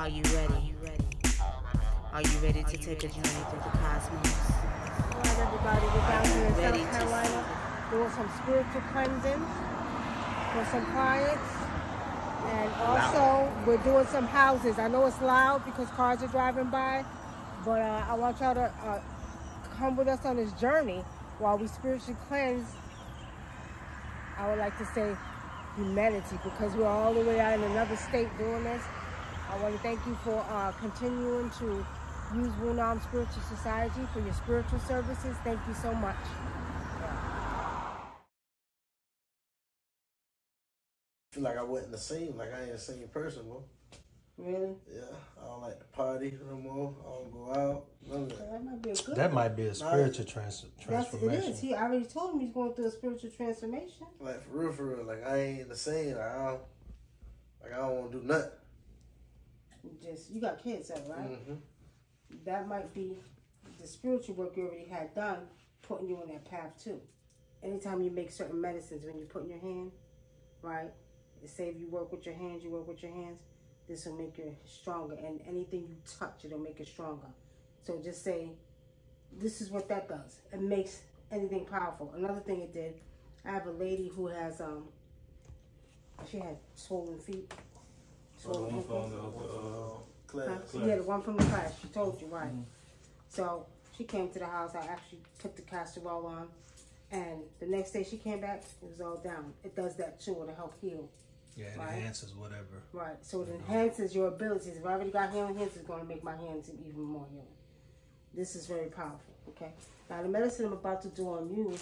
Are you ready? Are you ready to take a journey through the cosmos? All right, everybody, we're down here in South Carolina doing some spiritual cleansing for some clients. And also, we're doing some houses. I know it's loud because cars are driving by, but I want y'all to come with us on this journey while we spiritually cleanse, I would like to say, humanity, because we're all the way out in another state doing this. I want to thank you for continuing to use Wunam Spiritual Society for your spiritual services. Thank you so much. Like I wasn't the same, like I ain't the same person, bro. Really? Yeah, I don't like to party no more. I don't go out. None of that. That might be a good one. Might be a spiritual transformation. It is. He already told me he's going through a spiritual transformation. Like for real, like I ain't the same. Like I don't want to do nothing. Just you got kids, though, right? That might be the spiritual work you already had done, putting you on that path too. Anytime you make certain medicines, when you put in your hand, right? Say if you work with your hands, this will make it stronger. And anything you touch, it'll make it stronger. So just say, this is what that does. It makes anything powerful. Another thing it did, I have a lady who has, she had swollen feet. Swollen class. Yeah, the one from the class. She told you, right. So she came to the house. I actually put the casserole on. And the next day she came back, it was all down. It does that too, to help heal. Yeah, it enhances whatever. Right, so it enhances your abilities. If I already got healing hands, it's going to make my hands even more healing. This is very powerful, okay? Now, the medicine I'm about to do on you,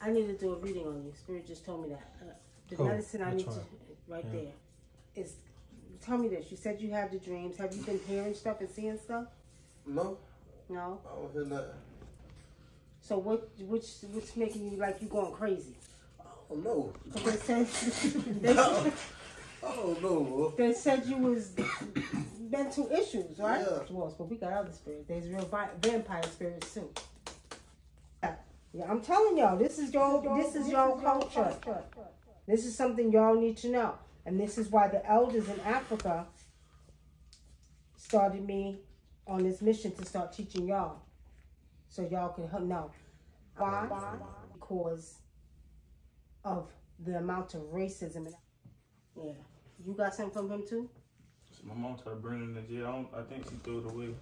I need to do a reading on you. Spirit just told me that. The medicine I need to, right there, is, tell me this. You said you have the dreams. Have you been hearing stuff and seeing stuff? No. No? I don't hear nothing. So what's making you like you going crazy? Oh no. They said They said you was mental issues, right? Yeah. Well, but we got other spirits. There's real vampire spirits too. Yeah. I'm telling y'all, this is your culture. This is something y'all need to know. And this is why the elders in Africa started me on this mission to start teaching y'all. So y'all can help know. Why? Because of the amount of racism. Yeah. You got something from him too? My mom tried to burn it in the jail. I think she threw it away.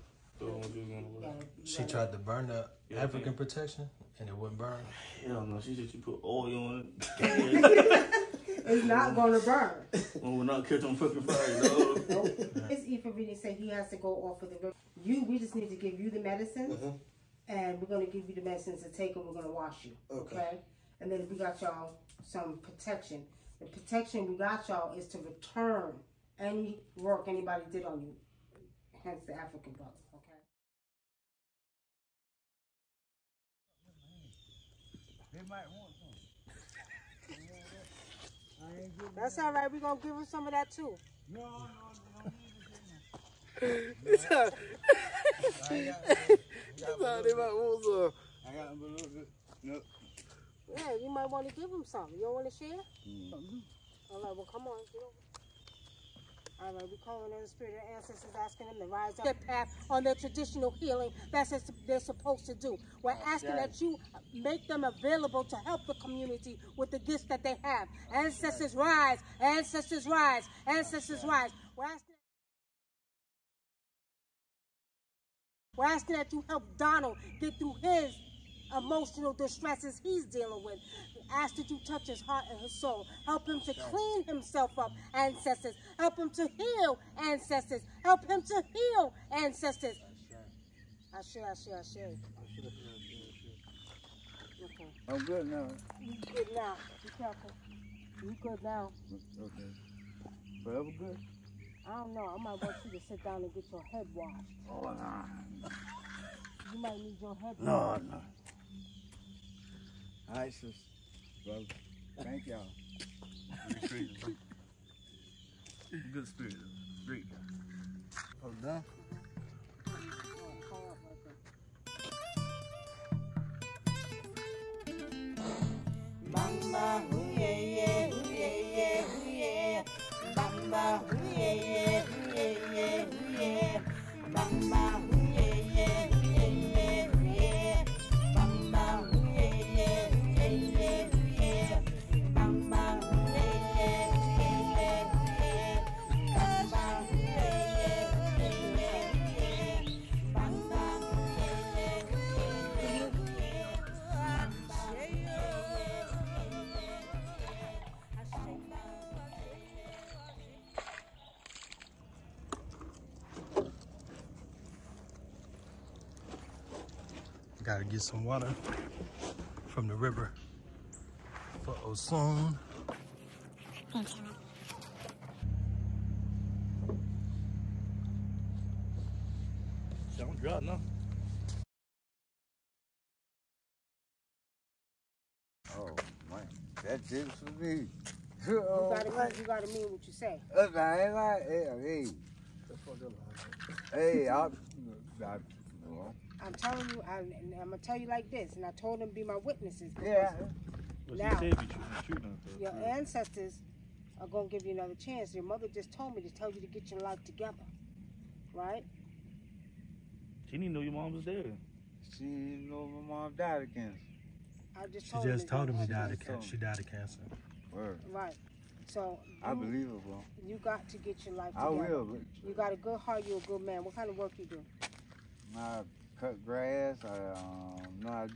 She tried to burn the African protection and it wouldn't burn. Hell no. She said she put oil on it. It's not going to burn. We're not catch on fucking fire, though. His Ephraim reading said he has to go off of the... We just need to give you the medicine. And we're going to give you the medicines to take and we're going to wash you. Okay? And then we got y'all some protection. The protection we got y'all is to return any work anybody did on you. Hence the African brother. Okay? They might want some. That's all right. We're going to give them some of that too. No, no, no. Yeah, you might want to give him some. You don't want to share? All right, well, come on. All right, we're calling on the spirit of ancestors, asking them to rise up their path on their traditional healing. That's what they're supposed to do. We're asking that you make them available to help the community with the gifts that they have. Ancestors rise, ancestors rise, ancestors rise. We're asking that you help Donald get through his emotional distresses he's dealing with. Ask that you touch his heart and his soul. Help him to clean himself up, ancestors. Help him to heal, ancestors. Help him to heal, ancestors. Okay. I'm good now. You good now. Be careful. You good now. Okay. Forever good? I don't know. I might want you to sit down and get your head washed. Oh, nah. You might need your head washed. No, no. All right, sis. Brother. Thank y'all. Good spirit. Great. Hold on. Mama, ooh, yeah, yeah, ooh, yeah, yeah, ooh, yeah. Mama, ooh, yeah, yeah. Gotta get some water from the river for Osun. Thanks, Emma. Don't drop, no. Oh, man. That's it for me. You gotta mean what you say. Hey, I'm telling you, I'm gonna tell you like this, and I told them to be my witnesses. Yeah. Now, your ancestors are gonna give you another chance. Your mother just told me to tell you to get your life together, right? She didn't know your mom was dead. She didn't know my mom died of cancer. She died of cancer. Word. Right. So I believe it, bro. You got to get your life together. I will. You got a good heart. You're a good man. What kind of work you do? I cut grass. I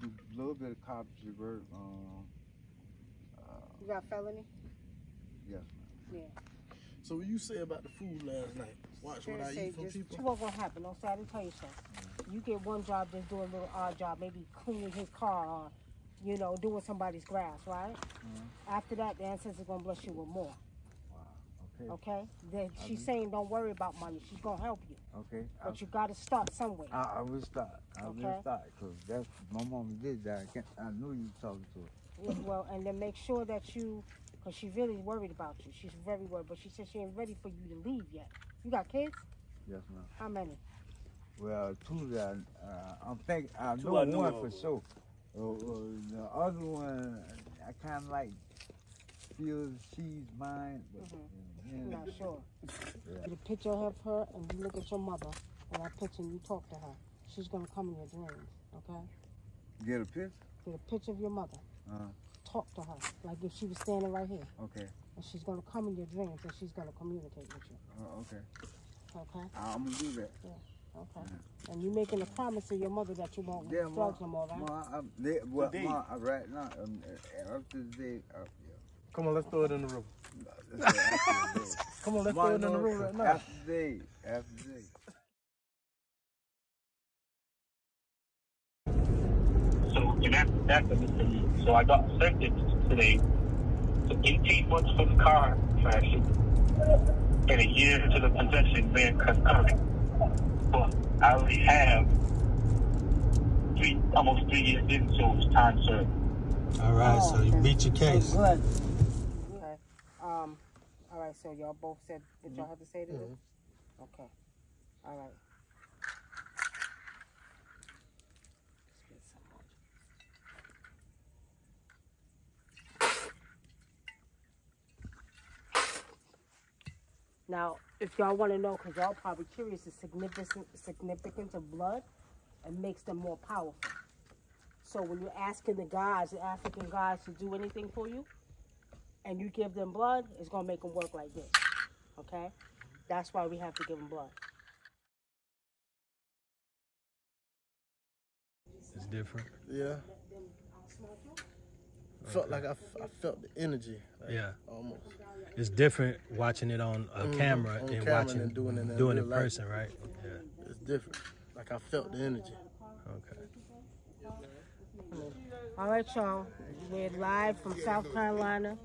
do a little bit of carpentry work. You got a felony? Yes, ma'am. Yeah. So what you say about the food last night? Watch what I eat from people. What's gonna happen? Don't try to tell you something. You get one job, just do a little odd job, maybe cleaning his car or, you know, doing somebody's grass, right? Mm-hmm. After that, the ancestors gonna bless you with more. Wow. Okay. Then she's saying, don't worry about money. She's gonna help you. Okay. But you gotta start somewhere. I will start. I will start because that's my mom did that. I knew you were talking to her. Yeah, well, and then make sure that you, because she's really worried about you. She's very worried, but she said she ain't ready for you to leave yet. You got kids? Yes, ma'am. How many? Well, two that I'm thinking. I know one for sure. The other one, I kind of like feel she's mine. But, I'm not sure. Yeah. The picture of her, and you look at your mother, and I picture you talk to her. She's going to come in your dreams, okay? Get a picture? Get a picture of your mother. Talk to her, like if she was standing right here. Okay. And she's going to come in your dreams, and she's going to communicate with you. Okay. Okay? I'm going to do that. Yeah. Okay. And you making a promise to your mother that you won't drugs no more, right? Right now, after the day, come on, let's throw it in the room. Come on, let's throw it in the room right now. After the day. So, and that's so I got sentenced today to 18 months for the car crashing and a year to the possession being concurrent. But I already have almost three years in, so it's time served. All right, so you beat your case. Good. Okay. All right, so y'all both said that y'all have to say to this? Okay. All right. Now, if y'all want to know, because y'all probably curious, the significance of blood, it makes them more powerful. So when you're asking the gods, the African gods, to do anything for you, and you give them blood, it's going to make them work like this, okay? That's why we have to give them blood. It's different. Yeah. Felt like I felt the energy. Like, yeah, almost. It's different watching it on a camera and watching and doing it in person, right? Yeah, it's different. Like I felt the energy. Okay. All right, y'all. We're live from South Carolina,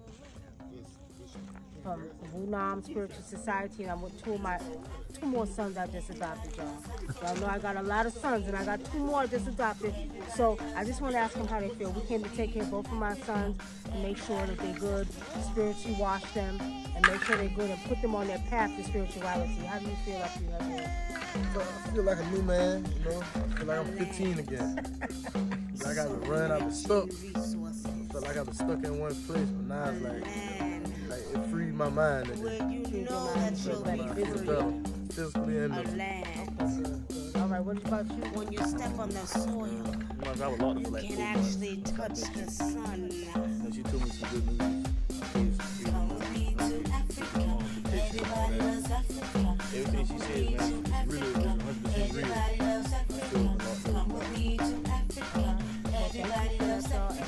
from Wunam Spiritual Society, and I'm with two more sons I just adopted, y'all. Y'all know I got a lot of sons, and I got two more just adopted, so I just want to ask them how they feel. We came to take care of both of my sons and make sure that they're good, spiritually wash them, and make sure they're good and put them on their path to spirituality. How do you feel after you have them? I feel like a new man, you know? I feel like I'm 15 again. I got to run, I was stuck. I felt like I was stuck in one place, but now it's like it freed my mind. Well, you know that you'll be physically and mentally. All right, what about you? When you step on the soil, you can actually touch the sun. No, she told me some good news. Everybody loves Africa. Everything she said, man, really 100% real. Everybody loves Africa.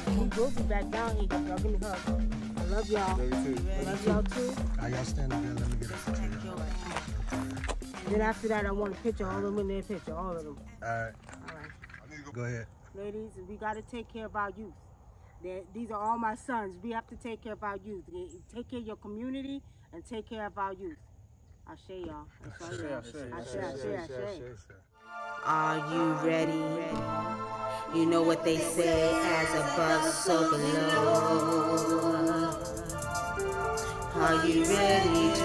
We will be back down here. Y'all give me a hug. I love y'all. I love y'all too. I gotta stand up there. Let me get up. Then after that, I want a picture. All of them in their picture. All of them. All right. All right. Go ahead. ladies, we got to take care of our youth. These are all my sons. We have to take care of our youth. Take care of your community and take care of our youth. Ashe, y'all. Are you ready? You know what they say, as above, so below. Are you ready